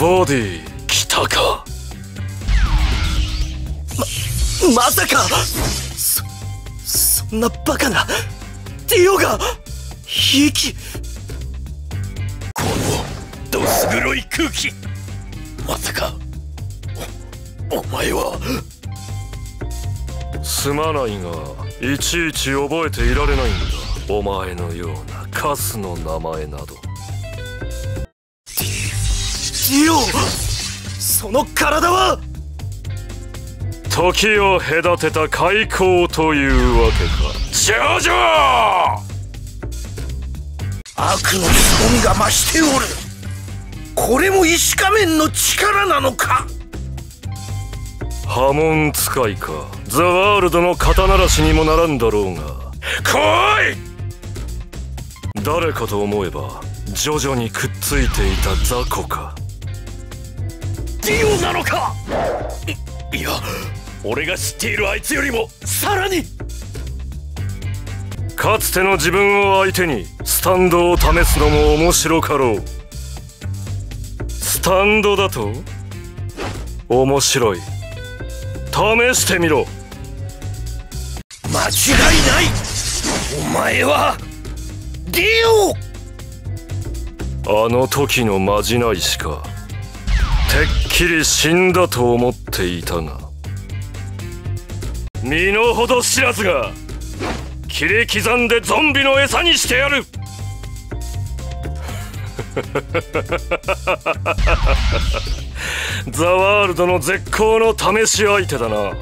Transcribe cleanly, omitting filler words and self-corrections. ボディー来たか。まさかそんなバカなディオが生き、このどす黒い空気、まさかお前は。すまないがいちいち覚えていられないんだ、お前のようなカスの名前など。ディオ、その体は。時を隔てた開口というわけか。ジョジョ、悪の凄みが増しておる。これも石仮面の力なのか。波紋使いか、ザワールドの肩慣らしにもならんだろうが。来い。誰かと思えばジョジョにくっついていた雑魚か。ディオなのか。いや俺が知っているあいつよりもさらに。かつての自分を相手にスタンドを試すのも面白かろう。スタンドだと面白い、試してみろ。間違いない、お前はディオ。あの時のまじないしかてっきり死んだと思っていたが、身の程知らずが切り刻んでゾンビの餌にしてやる。ザワールドの絶好の試し相手だな。